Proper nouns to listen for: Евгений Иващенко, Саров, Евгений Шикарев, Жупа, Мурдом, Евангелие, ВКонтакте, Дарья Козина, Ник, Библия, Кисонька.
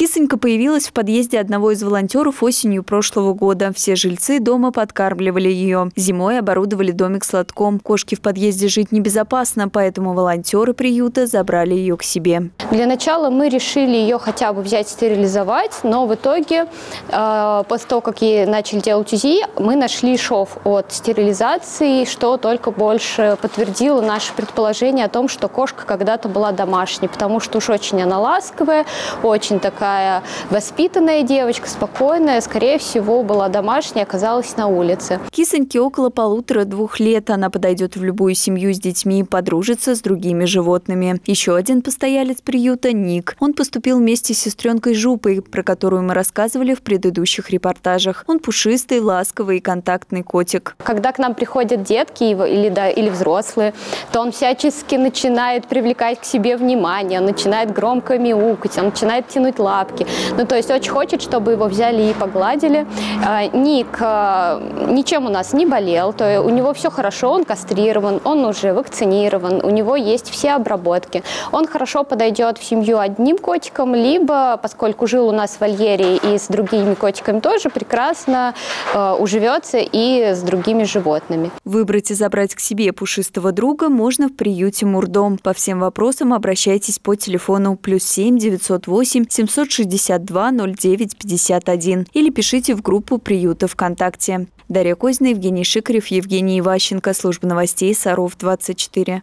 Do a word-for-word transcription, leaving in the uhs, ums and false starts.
Кисонька появилась в подъезде одного из волонтеров осенью прошлого года. Все жильцы дома подкармливали ее. Зимой оборудовали домик с лотком. Кошке в подъезде жить небезопасно, поэтому волонтеры приюта забрали ее к себе. Для начала мы решили ее хотя бы взять, стерилизовать, но в итоге, э, после того, как ей начали делать УЗИ, мы нашли шов от стерилизации, что только больше подтвердило наше предположение о том, что кошка когда-то была домашней, потому что уж очень она ласковая, очень такая воспитанная девочка, спокойная, скорее всего, была домашняя, оказалась на улице. Кисоньке около полутора-двух лет. Она подойдет в любую семью с детьми и подружится с другими животными. Еще один постоялец приюта – Ник. Он поступил вместе с сестренкой Жупой, про которую мы рассказывали в предыдущих репортажах. Он пушистый, ласковый и контактный котик. Когда к нам приходят детки или, да, или взрослые, то он всячески начинает привлекать к себе внимание, он начинает громко мяукать, он начинает тянуть лапки. Ну, то есть очень хочет, чтобы его взяли и погладили. Ник ничем у нас не болел, то есть у него все хорошо, он кастрирован, он уже вакцинирован, у него есть все обработки. Он хорошо подойдет в семью одним котиком, либо, поскольку жил у нас в вольере и с другими котиками тоже, прекрасно э, уживется и с другими животными. Выбрать и забрать к себе пушистого друга можно в приюте Мурдом. По всем вопросам обращайтесь по телефону плюс семь девятьсот восемь семьсот шестьдесят два ноль девять пятьдесят один или пишите в группу приюта ВКонтакте. Дарья Козина, Евгений Шикарев, Евгений Иващенко. Служба новостей Саров, двадцать четыре.